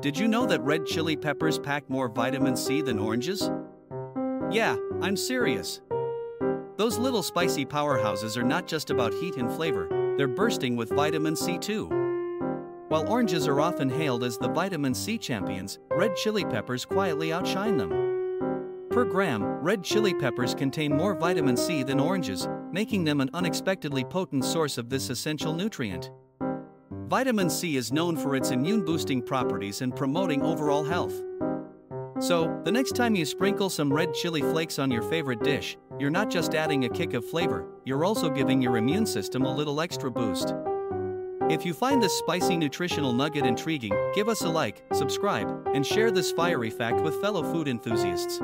Did you know that red chili peppers pack more vitamin C than oranges? Yeah, I'm serious. Those little spicy powerhouses are not just about heat and flavor, they're bursting with vitamin C too. While oranges are often hailed as the vitamin C champions, red chili peppers quietly outshine them. Per gram, red chili peppers contain more vitamin C than oranges, making them an unexpectedly potent source of this essential nutrient. Vitamin C is known for its immune-boosting properties and promoting overall health. So, the next time you sprinkle some red chili flakes on your favorite dish, you're not just adding a kick of flavor, you're also giving your immune system a little extra boost. If you find this spicy nutritional nugget intriguing, give us a like, subscribe, and share this fiery fact with fellow food enthusiasts.